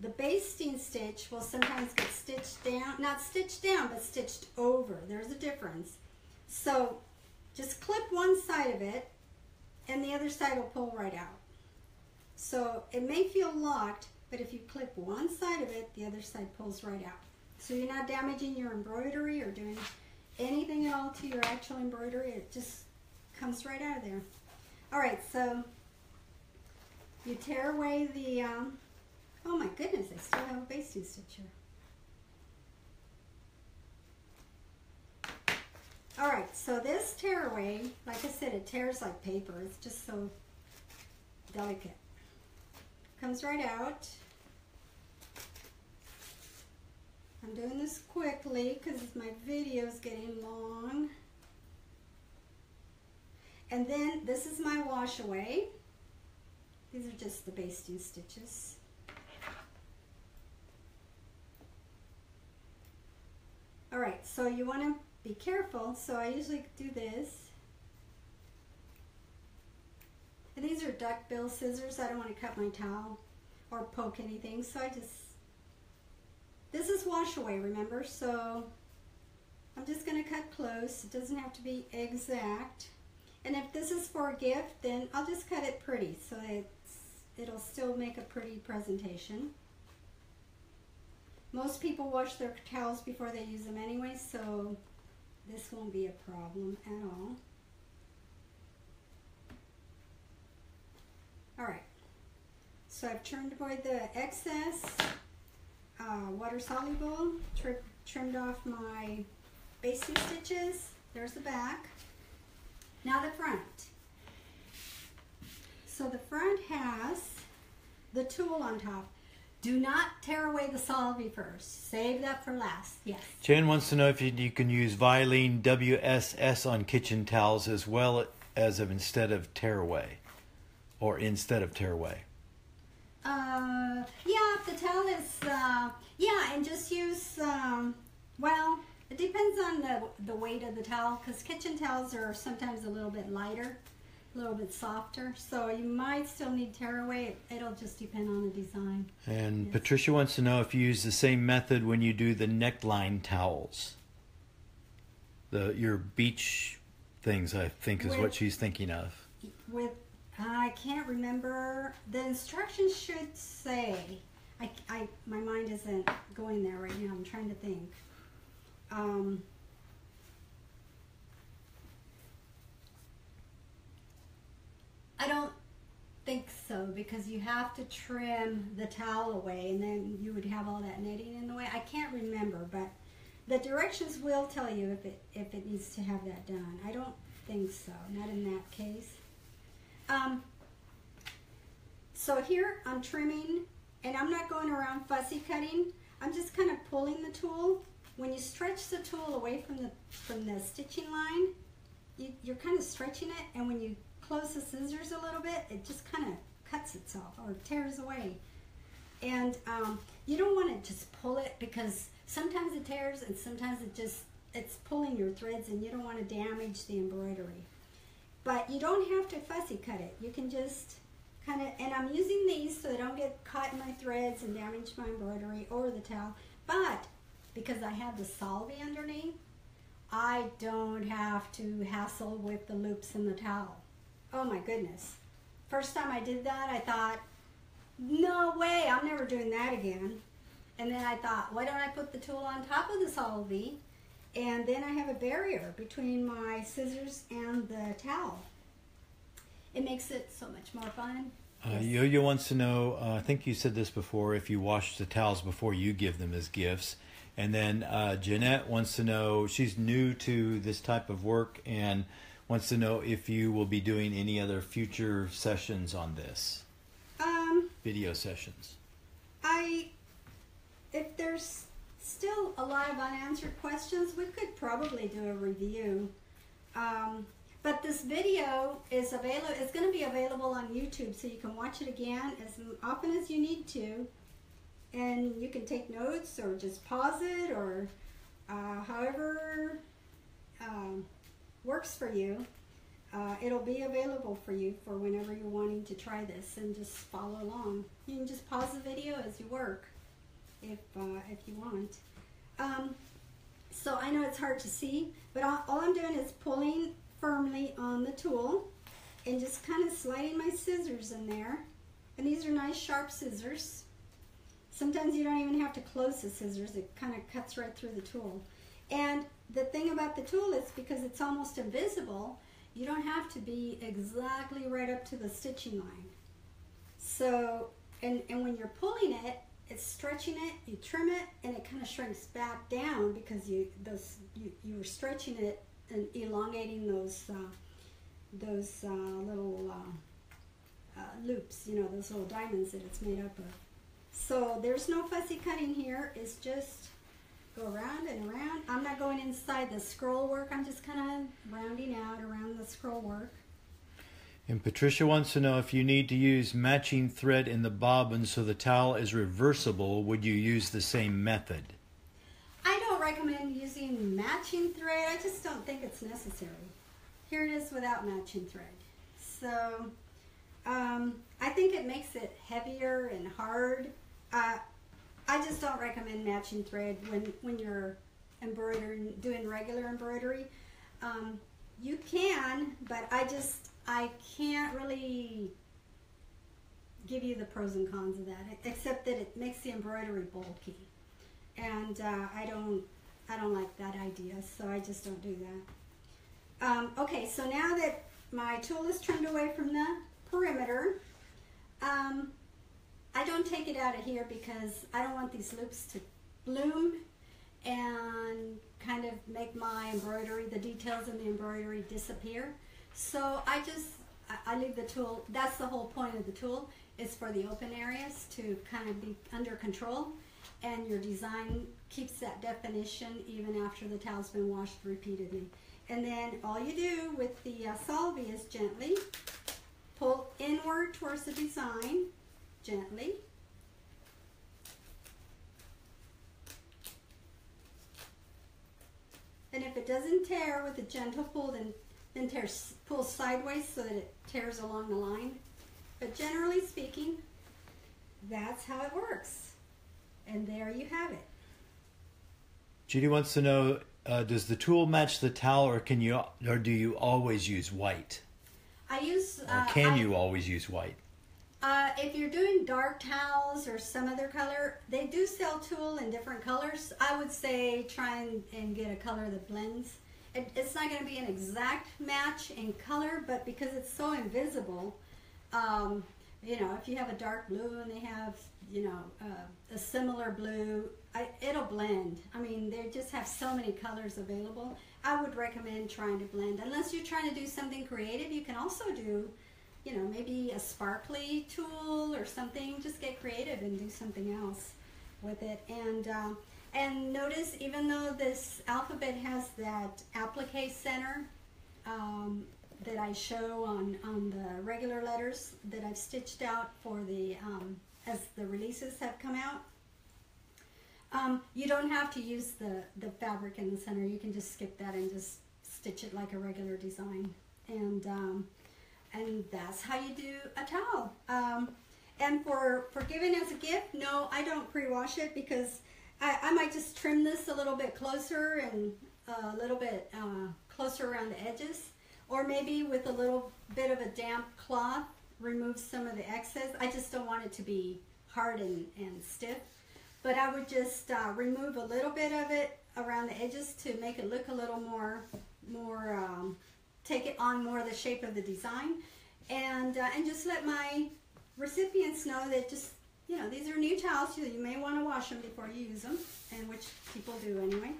the basting stitch will sometimes get stitched down, not stitched down, but stitched over. There's a difference. So just clip one side of it and the other side will pull right out. So it may feel locked, but if you clip one side of it, the other side pulls right out. So you're not damaging your embroidery or doing anything at all to your actual embroidery. It just comes right out of there. All right, so you tear away the, um, oh my goodness, I still have a basting stitch here. All right, so this tear away, like I said, it tears like paper. It's just so delicate. Comes right out. I'm doing this quickly because my video's getting long. And then this is my wash away. These are just the basting stitches. All right, so you want to be careful. So I usually do this. And these are duckbill scissors. I don't want to cut my towel or poke anything. So I just, this is wash away, remember? So I'm just going to cut close. It doesn't have to be exact. And if this is for a gift, then I'll just cut it pretty so it's, it'll still make a pretty presentation. Most people wash their towels before they use them anyway, so this won't be a problem at all. All right, so I've turned away the excess uh, water soluble, tri trimmed off my basting stitches. There's the back. Now the front. So the front has the tulle on top. Do not tear away the Solvy first. Save that for last. Yes. Jan wants to know if you, you can use Vilene W S S on kitchen towels as well as of instead of tear away, or instead of tear away. Uh, yeah, the towel is, uh, yeah, and just use, um, well, it depends on the, the weight of the towel, because kitchen towels are sometimes a little bit lighter, a little bit softer, so you might still need tearaway. It'll just depend on the design. And yes. Patricia wants to know if you use the same method when you do the neckline towels. The your beach things, I think, is with, what she's thinking of. With, I can't remember. The instructions should say, I, I, my mind isn't going there right now. I'm trying to think. Um, I don't think so, because you have to trim the towel away and then you would have all that netting in the way. I can't remember, but the directions will tell you if it, if it needs to have that done. I don't think so, not in that case. Um, so here I'm trimming, and I'm not going around fussy cutting. I'm just kind of pulling the tulle. When you stretch the tulle away from the from the stitching line, you, you're kind of stretching it, and when you close the scissors a little bit, it just kind of cuts itself or tears away. And um, you don't want to just pull it, because sometimes it tears and sometimes it just, it's pulling your threads, and you don't want to damage the embroidery. But you don't have to fussy cut it. You can just kind of, and I'm using these so they don't get caught in my threads and damage my embroidery or the towel. But because I have the Solvy underneath, I don't have to hassle with the loops in the towel. Oh my goodness. First time I did that, I thought, no way, I'm never doing that again. And then I thought, why don't I put the tool on top of the Solvy? And then I have a barrier between my scissors and the towel. It makes it so much more fun. Uh, yes. Yo-Yo wants to know, uh, I think you said this before, if you wash the towels before you give them as gifts. And then uh, Jeanette wants to know, she's new to this type of work and wants to know if you will be doing any other future sessions on this. Um, Video sessions. I, if there's still a lot of unanswered questions, we could probably do a review. Um, But this video is available, it's going to be available on YouTube, so you can watch it again as often as you need to. And you can take notes or just pause it or uh, however um, works for you. Uh, it'll be available for you for whenever you're wanting to try this and just follow along. You can just pause the video as you work if, uh, if you want. Um, so I know it's hard to see, but all, all I'm doing is pulling firmly on the tool and just kind of sliding my scissors in there. And these are nice sharp scissors. Sometimes you don't even have to close the scissors, it kind of cuts right through the tool. And the thing about the tool is because it's almost invisible, you don't have to be exactly right up to the stitching line. So, and, and when you're pulling it, it's stretching it, you trim it, and it kind of shrinks back down because you, those, you, you were stretching it and elongating those uh, those uh, little uh, uh, loops, you know, those little diamonds that it's made up of. So there's no fussy cutting here. It's just go around and around. I'm not going inside the scroll work. I'm just kind of rounding out around the scroll work. And Patricia wants to know if you need to use matching thread in the bobbin so the towel is reversible, would you use the same method? Recommend using matching thread. I just don't think it's necessary. Here it is without matching thread. So um, I think it makes it heavier and hard. Uh, I just don't recommend matching thread when, when you're embroidering, doing regular embroidery. Um, you can, but I just, I can't really give you the pros and cons of that, except that it makes the embroidery bulky. And uh, I don't I don't like that idea, so I just don't do that. Um, okay, so now that my tool is trimmed away from the perimeter, um, I don't take it out of here because I don't want these loops to bloom and kind of make my embroidery, the details in the embroidery disappear. So I just, I leave the tool, that's the whole point of the tool, is for the open areas to kind of be under control. And your design keeps that definition even after the towel's been washed repeatedly. And then all you do with the uh, Solvy is gently pull inward towards the design, gently. And if it doesn't tear with a gentle pull, then, then tear, pull sideways so that it tears along the line. But generally speaking, that's how it works. And there you have it. Judy wants to know, uh, does the tool match the towel, or can you, or do you always use white? I use. Uh, or can I, you always use white? Uh, if you're doing dark towels or some other color, they do sell tulle in different colors. I would say try and, and get a color that blends. It, it's not going to be an exact match in color, but because it's so invisible. Um, You know, if you have a dark blue and they have, you know, uh, a similar blue, I, it'll blend. I mean, they just have so many colors available. I would recommend trying to blend. Unless you're trying to do something creative, you can also do, you know, maybe a sparkly tool or something. Just get creative and do something else with it. And, uh, and notice, even though this alphabet has that applique center, um, that I show on, on the regular letters that I've stitched out for the, um, as the releases have come out. Um, you don't have to use the, the fabric in the center. You can just skip that and just stitch it like a regular design. And, um, and that's how you do a towel. Um, and for, for giving as a gift, no, I don't pre-wash it because I, I might just trim this a little bit closer and a little bit uh, closer around the edges, or maybe with a little bit of a damp cloth, remove some of the excess. I just don't want it to be hard and, and stiff, but I would just uh, remove a little bit of it around the edges to make it look a little more, more um, take it on more the shape of the design, and, uh, and just let my recipients know that just, you know, these are new towels, so you may want to wash them before you use them, and which people do anyway.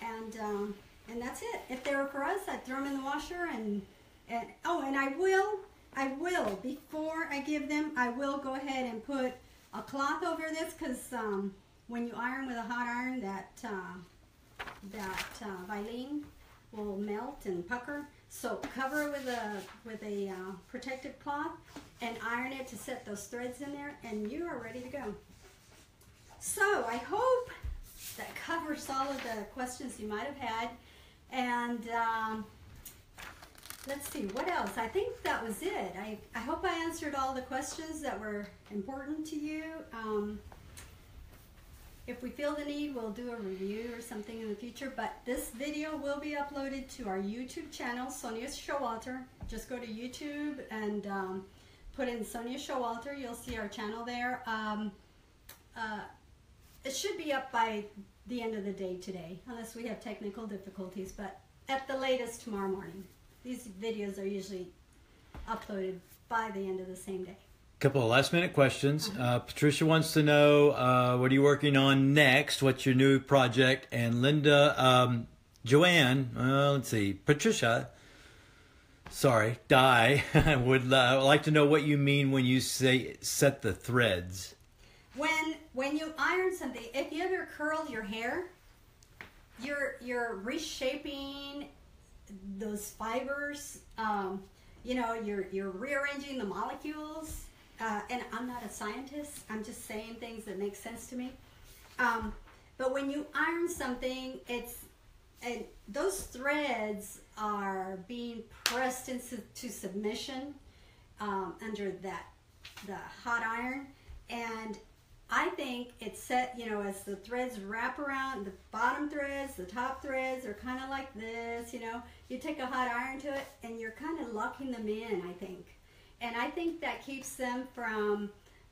And um, and that's it. If they were for us, I'd throw them in the washer, and, and oh, and I will, I will, before I give them, I will go ahead and put a cloth over this, because um, when you iron with a hot iron, that uh, that uh, Vilene will melt and pucker. So cover with a with a uh, protective cloth and iron it to set those threads in there, and you are ready to go. So I hope that covers all of the questions you might have had. And um, let's see, what else? I think that was it. I, I hope I answered all the questions that were important to you. Um, if we feel the need, we'll do a review or something in the future, but this video will be uploaded to our YouTube channel, Sonia Showalter. Just go to YouTube and um, put in Sonia Showalter. You'll see our channel there. Um, uh, It should be up by the end of the day today, unless we have technical difficulties, but at the latest tomorrow morning. These videos are usually uploaded by the end of the same day. A couple of last minute questions. Uh-huh. uh, Patricia wants to know, uh, what are you working on next? What's your new project? And Linda, um, Joanne, uh, let's see, Patricia, sorry, Di, would uh, like to know what you mean when you say set the threads. When when you iron something, if you ever curl your hair, you're you're reshaping those fibers. Um, you know, you're you're rearranging the molecules. Uh, and I'm not a scientist. I'm just saying things that make sense to me. Um, but when you iron something, it's and those threads are being pressed into to submission um, under that the hot iron. And I think it's set, you know, as the threads wrap around, the bottom threads, the top threads are kind of like this, you know. You take a hot iron to it, and you're kind of locking them in, I think. And I think that keeps them from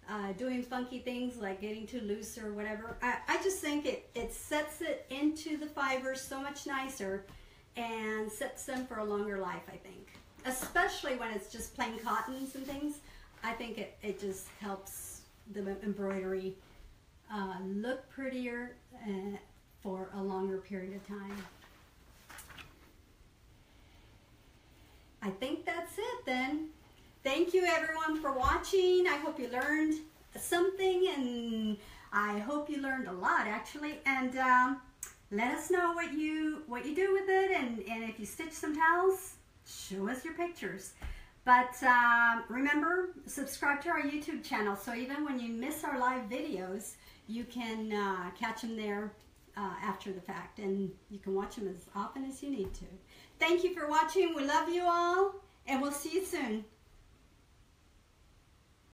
uh, doing funky things like getting too loose or whatever. I, I just think it, it sets it into the fibers so much nicer and sets them for a longer life, I think. Especially when it's just plain cottons and things. I think it, it just helps the embroidery uh, look prettier uh, for a longer period of time. I think that's it then. Thank you everyone for watching. I hope you learned something, and I hope you learned a lot actually. And um, let us know what you what you do with it, and, and if you stitch some towels, show us your pictures. But um, remember, subscribe to our YouTube channel, so even when you miss our live videos, you can uh, catch them there uh, after the fact, and you can watch them as often as you need to. Thank you for watching. We love you all, and we'll see you soon.